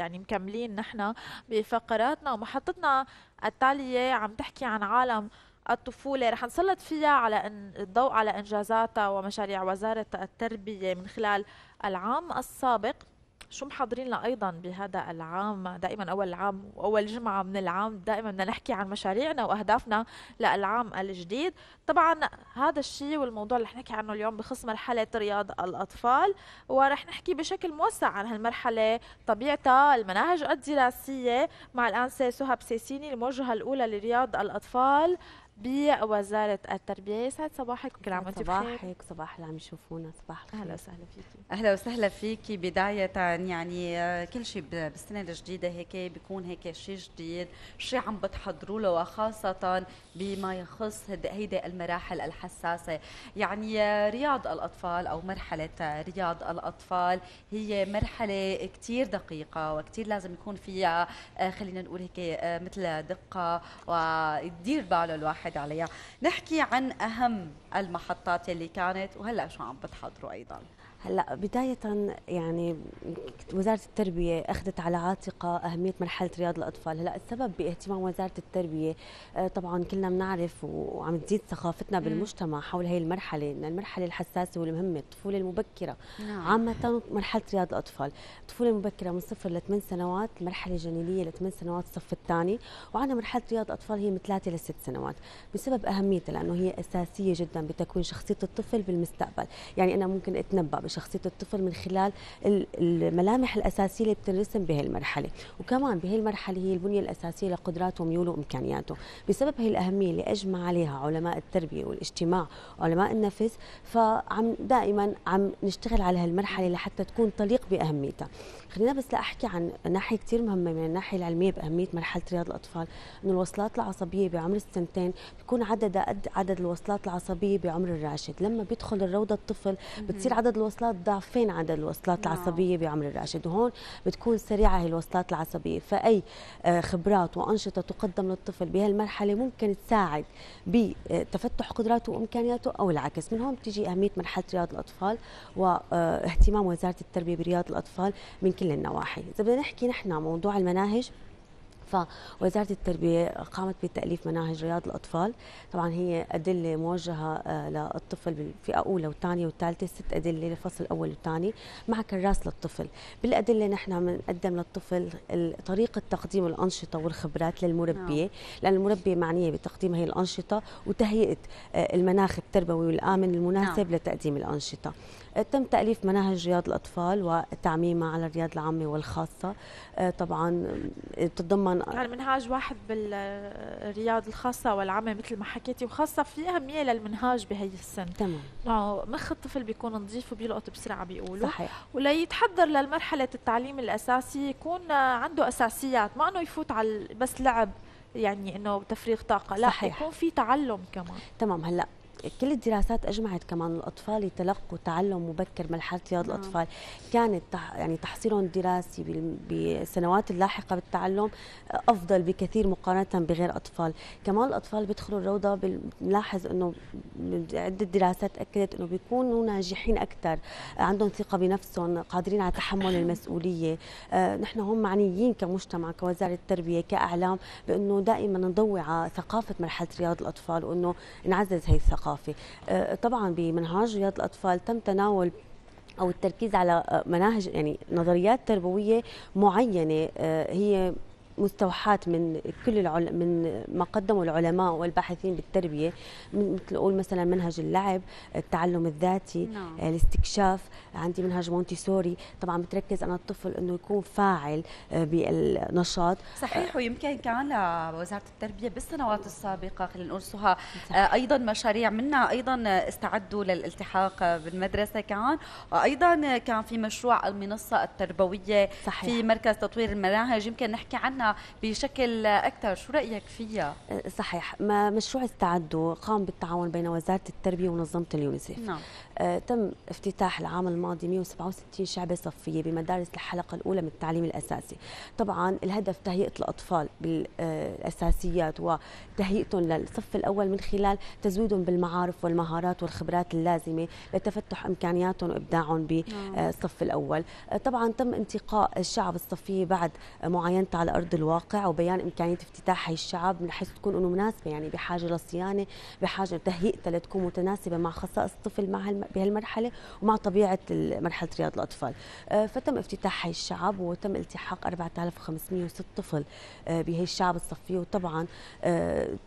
يعني مكملين نحن بفقراتنا ومحطتنا التالية عم تحكي عن عالم الطفولة. رح نسلط فيها على الضوء على إنجازاتها ومشاريع وزارة التربية من خلال العام السابق، شو محضرين لنا أيضا بهذا العام. دائما أول العام وأول جمعة من العام دائما بدنا نحكي عن مشاريعنا وأهدافنا للعام الجديد. طبعا هذا الشيء والموضوع اللي رح نحكي عنه اليوم بخص مرحلة رياض الأطفال، ورح نحكي بشكل موسع عن هالمرحلة، طبيعتها، المناهج الدراسية، مع الأنسة سهى بسيسيني الموجهة الأولى لرياض الأطفال بوزارة التربية. يسعد صباحك، كل عام وانتم بخير. صباحك، صباح اللي عم يشوفونا، صباح الخير. اهلا وسهلا فيكي. اهلا وسهلا فيكي. بداية يعني كل شيء بالسنة الجديدة هيك بيكون هيك شيء جديد، شيء عم بتحضروا له، وخاصة بما يخص هيدي المراحل الحساسة. يعني رياض الأطفال أو مرحلة رياض الأطفال هي مرحلة كثير دقيقة وكثير لازم يكون فيها خلينا نقول هيك مثل دقة ويدير باله الواحد عليها. نحكي عن أهم المحطات اللي كانت وهلأ شو عم بتحضروا أيضا. هلا بداية يعني وزارة التربية أخذت على عاتقها أهمية مرحلة رياض الأطفال. هلا السبب باهتمام وزارة التربية طبعا كلنا بنعرف وعم تزيد ثقافتنا بالمجتمع حول هي المرحلة، إن المرحلة الحساسة والمهمة الطفولة المبكرة. عامة مرحلة رياض الأطفال، الطفولة المبكرة من 0 ل 8 سنوات، المرحلة الجنينية ل 8 سنوات الصف الثاني، وعندنا مرحلة رياض الأطفال هي من 3 ل 6 سنوات بسبب أهميتها، لأنه هي أساسية جدا بتكوين شخصية الطفل بالمستقبل. يعني أنا ممكن أتنبأ شخصية الطفل من خلال الملامح الأساسية اللي بتنرسم بهي المرحلة، وكمان بهي المرحلة هي البنية الأساسية لقدراته وميوله وإمكانياته. بسبب هي الأهمية اللي أجمع عليها علماء التربية والاجتماع وعلماء النفس، فعم دائما عم نشتغل على هالمرحلة لحتى تكون تليق بأهميتها. خلينا بس لأحكي عن ناحية كثير مهمة من الناحية العلمية بأهمية مرحلة رياض الأطفال، إنه الوصلات العصبية بعمر السنتين بيكون عددها قد عدد الوصلات العصبية بعمر الراشد. لما بيدخل الروضة الطفل بتصير عدد الوصلات ضعفين عدد الوصلات العصبية بعمر الراشد، وهون بتكون سريعة هي الوصلات العصبية. فأي خبرات وأنشطة تقدم للطفل بهالمرحلة ممكن تساعد بتفتح قدراته وإمكانياته أو العكس. من هون بتيجي أهمية مرحلة رياض الأطفال واهتمام وزارة التربية برياض الأطفال من كل النواحي. إذا بدنا نحكي نحن عن موضوع المناهج، فوزارة التربية قامت بتأليف مناهج رياض الأطفال. طبعا هي أدلة موجهة للطفل بالفئة أولى وثانية وثالثة، 6 أدلة للفصل الأول والثاني مع كراس للطفل. بالأدلة نحن بنقدم للطفل طريقة تقديم الأنشطة والخبرات للمربية، لأن المربية معنية بتقديم هي الأنشطة وتهيئة المناخ التربوي والآمن المناسب لتقديم الأنشطة. تم تأليف مناهج رياض الأطفال وتعميمها على الرياض العامة والخاصة. طبعا تتضمن يعني منهاج واحد بالرياض الخاصة والعامة مثل ما حكيتي، وخاصة في أهمية للمنهاج بهي السن. تمام. مخ الطفل بيكون نظيف وبيلقط بسرعة بيقولوا. صحيح. وليتحضر للمرحلة التعليم الأساسي يكون عنده أساسيات، ما أنه يفوت على بس لعب، يعني أنه تفريغ طاقة. صحيح. لا، يكون في تعلم كمان. تمام. هلأ كل الدراسات أجمعت كمان الأطفال يتلقوا تعلم مبكر. مرحلة رياض الأطفال كانت يعني تحصيلهم الدراسي بالسنوات اللاحقة بالتعلم أفضل بكثير مقارنة بغير أطفال. كمان الأطفال بيدخلوا الروضة بنلاحظ أنه عدة دراسات أكدت أنه بيكونوا ناجحين أكثر، عندهم ثقة بنفسهم، قادرين على تحمل المسؤولية. نحن هم معنيين كمجتمع، كوزارة التربية، كأعلام، بأنه دائما نضوي على ثقافة مرحلة رياض الأطفال وأنه نعزز هي الثقافة. طبعا بمنهاج رياض الأطفال تم تناول أو التركيز على مناهج يعني نظريات تربوية معينة هي مستوحاة من كل من ما قدموا العلماء والباحثين بالتربية، مثل أقول مثلا منهج اللعب، التعلم الذاتي، الاستكشاف. عندي منهج مونتيسوري طبعا بتركز على الطفل انه يكون فاعل بالنشاط. صحيح. ويمكن كان لوزارة التربية بالسنوات السابقة خلينا نقول سهى ايضا مشاريع منها ايضا استعدوا للالتحاق بالمدرسة، كان وايضا كان في مشروع المنصة التربوية. صحيح. في مركز تطوير المناهج يمكن نحكي عنها بشكل أكثر، شو رأيك فيها؟ صحيح. ما مشروع استعدوا قام بالتعاون بين وزارة التربية ومنظمة اليونسيف. تم افتتاح العام الماضي 167 شعبة صفية بمدارس الحلقة الأولى من التعليم الأساسي. طبعا الهدف تهيئة الأطفال بالأساسيات وتهيئتهم للصف الأول من خلال تزويدهم بالمعارف والمهارات والخبرات اللازمة لتفتح إمكانياتهم وإبداعهم بالصف الأول. طبعا تم انتقاء الشعب الصفية بعد معاينته على أرض الواقع وبيان إمكانية افتتاح هي الشعب من حيث تكون أنه مناسبة، يعني بحاجة لصيانة، بحاجة تهيئتها لتكون متناسبة مع خصائص الطفل مع بهالمرحلة ومع طبيعة مرحلة رياض الأطفال. فتم افتتاح هي الشعب وتم التحاق 4506 طفل بهي الشعب الصفية. وطبعا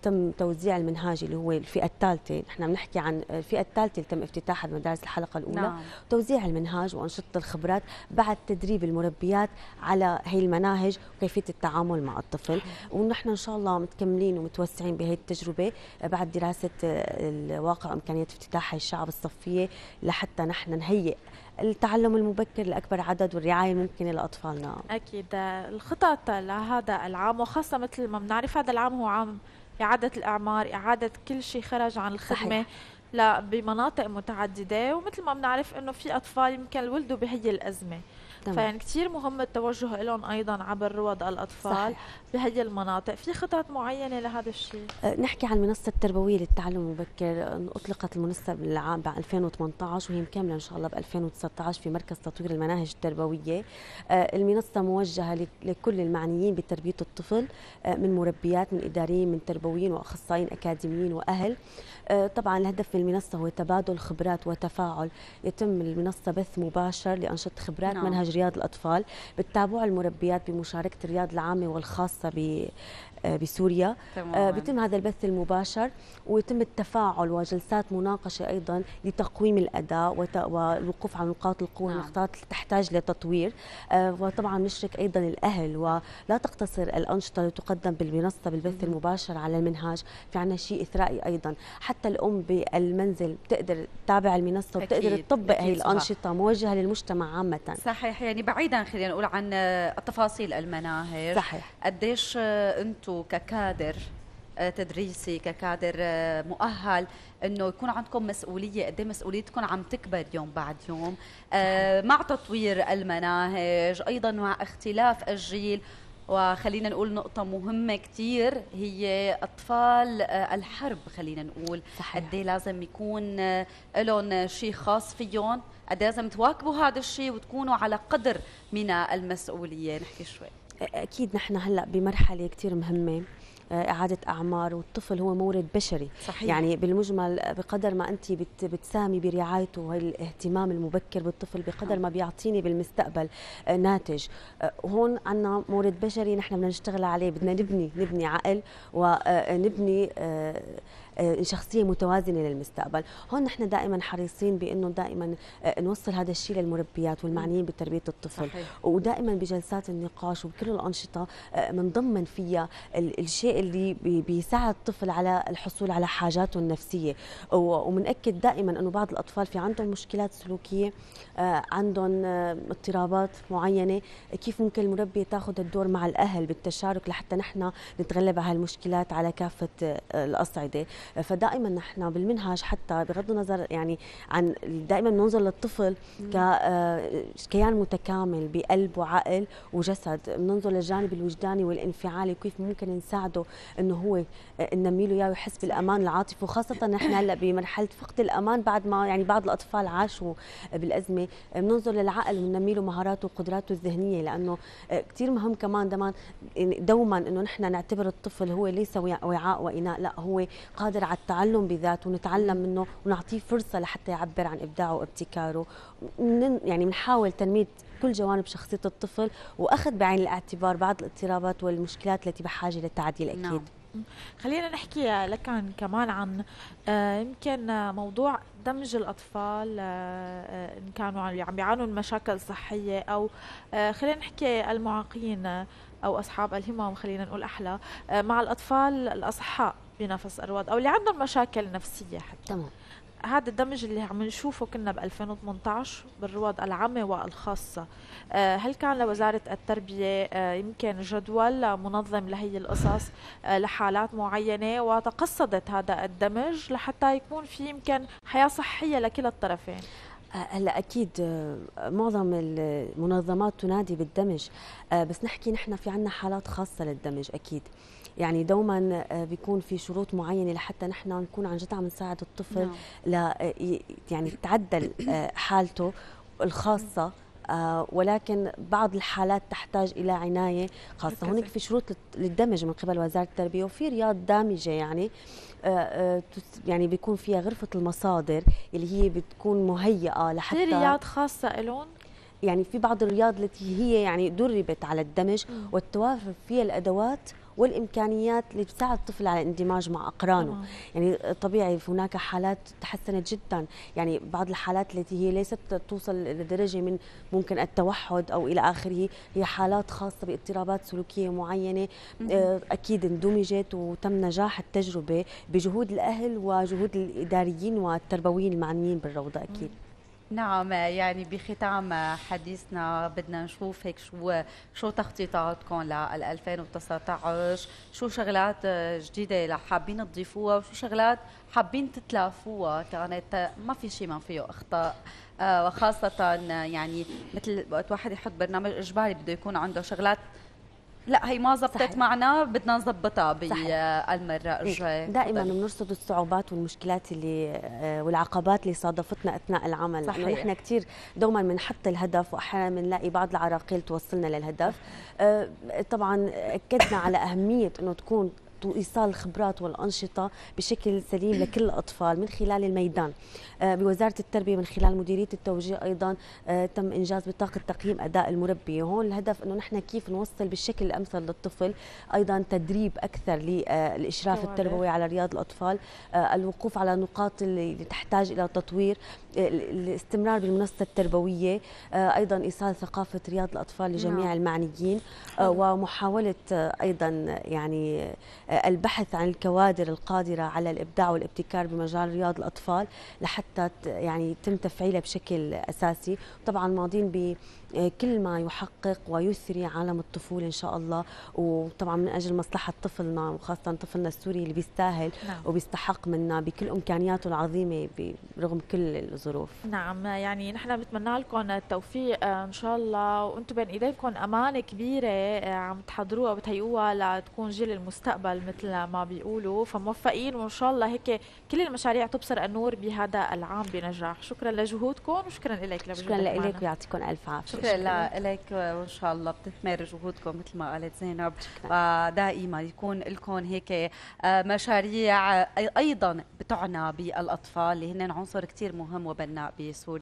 تم توزيع المنهاج اللي هو الفئة الثالثة، نحن بنحكي عن الفئة الثالثة اللي تم افتتاحها بمدارس الحلقة الأولى. نعم. توزيع المنهاج وأنشطة الخبرات بعد تدريب المربيات على هي المناهج وكيفية التعامل مع الطفل. ونحن إن شاء الله متكملين ومتوسعين بهي التجربة بعد دراسة الواقع وإمكانية افتتاح هي الشعب الصفية لحتى نحن نهيئ التعلم المبكر لأكبر عدد والرعاية الممكنة لأطفالنا. أكيد الخطط لهذا العام، وخاصة مثل ما بنعرف هذا العام هو عام إعادة الإعمار، إعادة كل شيء خرج عن الخدمة لا بمناطق متعددة، ومثل ما بنعرف إنه في أطفال يمكن ولدوا بهي الأزمة. تمام. فيعني كثير مهم التوجه لهم ايضا عبر رواد الاطفال. صحيح. بهي المناطق في خطط معينه لهذا الشيء؟ نحكي عن المنصه التربويه للتعلم المبكر، اطلقت المنصه بالعام 2018 وهي مكمله ان شاء الله ب 2019 في مركز تطوير المناهج التربويه. المنصه موجهه لكل المعنيين بتربيه الطفل من مربيات، من اداريين، من تربويين واخصائيين اكاديميين واهل. طبعا الهدف من المنصه هو تبادل خبرات وتفاعل، يتم المنصه بث مباشر لانشطه خبرات منهج رياض الأطفال بالتابع المربيات بمشاركة الرياض العامة والخاصة بسوريا. تمام. بيتم هذا البث المباشر ويتم التفاعل وجلسات مناقشة أيضا لتقويم الأداء والوقوف على نقاط القوة، نقاط تحتاج لتطوير. وطبعا نشرك أيضا الأهل ولا تقتصر الأنشطة اللي تقدم بالمنصة بالبث المباشر على المنهاج، في عنا شيء إثرائي أيضا، حتى الأم بالمنزل بتقدر تتابع المنصة وبتقدر تطبق هي الأنشطة موجهة للمجتمع عامة. صحيح، يعني بعيدا خلينا نقول عن تفاصيل المناهج. صحيح. قديش أنتم ككادر تدريسي، ككادر مؤهل، انه يكون عندكم مسؤوليه، قد ايه مسؤوليتكم عم تكبر يوم بعد يوم مع تطوير المناهج، ايضا مع اختلاف الجيل، وخلينا نقول نقطه مهمه كثير هي اطفال الحرب، خلينا نقول قد ايه لازم يكون لهم شيء خاص فيهم، قد ايه لازم تواكبوا هذا الشيء وتكونوا على قدر من المسؤوليه. نحكي شوي. أكيد نحن هلأ بمرحلة كتير مهمة، إعادة أعمار، والطفل هو مورد بشري. صحيح. يعني بالمجمل بقدر ما أنت بتساهمي برعايته والاهتمام المبكر بالطفل بقدر ما بيعطيني بالمستقبل ناتج. هون عنا مورد بشري نحن بدنا نشتغل عليه، بدنا نبني عقل ونبني شخصية متوازنة للمستقبل. هون نحن دائما حريصين بأنه دائما نوصل هذا الشيء للمربيات والمعنيين بتربية الطفل. صحيح. ودائما بجلسات النقاش وبكل الأنشطة بنضمن فيها الشيء اللي بيساعد الطفل على الحصول على حاجاته النفسية، ومنأكد دائما أنه بعض الأطفال في عندهم مشكلات سلوكية، عندهم اضطرابات معينة، كيف ممكن المربية تاخذ الدور مع الأهل بالتشارك لحتى نحن نتغلب على هالمشكلات على كافة الأصعدة. فدائما نحن بالمنهج حتى بغض النظر يعني عن دائما ننظر للطفل ككيان متكامل بقلب وعقل وجسد، بننظر للجانب الوجداني والانفعالي وكيف ممكن نساعده انه هو ننمي له اياه ويحس بالامان العاطفي، وخاصه نحن هلا بمرحله فقد الامان بعد ما يعني بعض الاطفال عاشوا بالازمه. بننظر للعقل وننمي له مهاراته وقدراته الذهنيه، لانه كثير مهم كمان دوما انه نحن نعتبر الطفل هو ليس وعاء واناء، لا هو قادر على التعلم بذاته ونتعلم منه ونعطيه فرصة لحتى يعبر عن إبداعه وابتكاره. يعني بنحاول تنمية كل جوانب شخصية الطفل وأخذ بعين الاعتبار بعض الاضطرابات والمشكلات التي بحاجة للتعديل. أكيد. نعم. خلينا نحكي لك عن كمان عن يمكن موضوع دمج الأطفال إن كانوا عم يعانوا من مشاكل صحية، أو خلينا نحكي المعاقين أو أصحاب الهمم، خلينا نقول أحلى، مع الأطفال الأصحاء بنفس الرواد أو اللي عندهم مشاكل نفسية حتى. تمام. هذا الدمج اللي عم نشوفه كنا ب 2018 بالرواد العامة والخاصة. هل كان لوزارة التربية يمكن جدول منظم لهي القصص لحالات معينة وتقصدت هذا الدمج لحتى يكون في يمكن حياة صحية لكلا الطرفين؟ هلا اكيد معظم المنظمات تنادي بالدمج، بس نحكي نحن في عندنا حالات خاصه للدمج اكيد، يعني دوما بيكون في شروط معينه لحتى نحن نكون عن جد عم نساعد الطفل يعني تعدل حالته الخاصه، ولكن بعض الحالات تحتاج إلى عناية خاصة. هناك في شروط للدمج من قبل وزارة التربية، وفي رياض دامجة يعني يعني بيكون فيها غرفة المصادر اللي هي بتكون مهيئة لحتى في رياض خاصة إلون، يعني في بعض الرياض التي هي يعني دربت على الدمج والتوافر فيها الأدوات والامكانيات اللي بتساعد الطفل على الاندماج مع اقرانه. يعني طبيعي هناك حالات تحسنت جدا، يعني بعض الحالات التي هي ليست توصل لدرجه من ممكن التوحد او الى اخره، هي حالات خاصه باضطرابات سلوكيه معينه اكيد اندمجت وتم نجاح التجربه بجهود الاهل وجهود الاداريين والتربويين المعنيين بالروضه اكيد. نعم، يعني بختام حديثنا بدنا نشوف هيك شو تخطيطاتكم لل 2019، شو شغلات جديده اللي حابين تضيفوها وشو شغلات حابين تتلافوها كانت ما في شيء ما فيه اخطاء، وخاصه يعني مثل وقت واحد يحط برنامج اجباري بده يكون عنده شغلات لا هي ما زبطت معنا بدنا نظبطها بالمره الجايه. دائما بنرصد الصعوبات والمشكلات اللي والعقبات اللي صادفتنا اثناء العمل، لانه نحن كثير دوما بنحط الهدف واحيانا بنلاقي بعض العراقيل توصلنا للهدف. طبعا اكدنا على اهميه انه تكون وإيصال الخبرات والأنشطة بشكل سليم لكل الأطفال من خلال الميدان. بوزارة التربية من خلال مديرية التوجيه أيضا تم إنجاز بطاقة تقييم أداء المربي، هون الهدف أنه نحن كيف نوصل بالشكل الأمثل للطفل، أيضا تدريب أكثر للإشراف التربوي على رياض الأطفال، الوقوف على نقاط اللي تحتاج إلى تطوير، الاستمرار بالمنصة التربوية، أيضا إيصال ثقافة رياض الأطفال لجميع المعنيين، ومحاولة أيضا يعني البحث عن الكوادر القادرة على الإبداع والابتكار بمجال رياض الأطفال لحتى يعني يتم تفعيلها بشكل أساسي. طبعا ماضين بكل ما يحقق ويثري عالم الطفولة إن شاء الله، وطبعا من أجل مصلحة طفلنا وخاصة طفلنا السوري اللي بيستاهل وبيستحق منا بكل إمكانياته العظيمة برغم كل الظروف. نعم، يعني نحن بنتمنى لكم التوفيق إن شاء الله، وأنتم بين إيديكم أمانة كبيرة عم تحضروها وبتهيئوها لتكون جيل المستقبل مثل ما بيقولوا، فموفقين وان شاء الله هيك كل المشاريع تبصر النور بهذا العام بنجاح. شكرا لجهودكم وشكرا لك لوجودك معنا. شكرا لك ويعطيكم الف عافيه. شكرا لك، وان شاء الله بتثمر جهودكم مثل ما قالت زينب، ودائما يكون لكم هيك مشاريع ايضا بتعنى بالاطفال اللي هن عنصر كثير مهم وبناء بسوريا.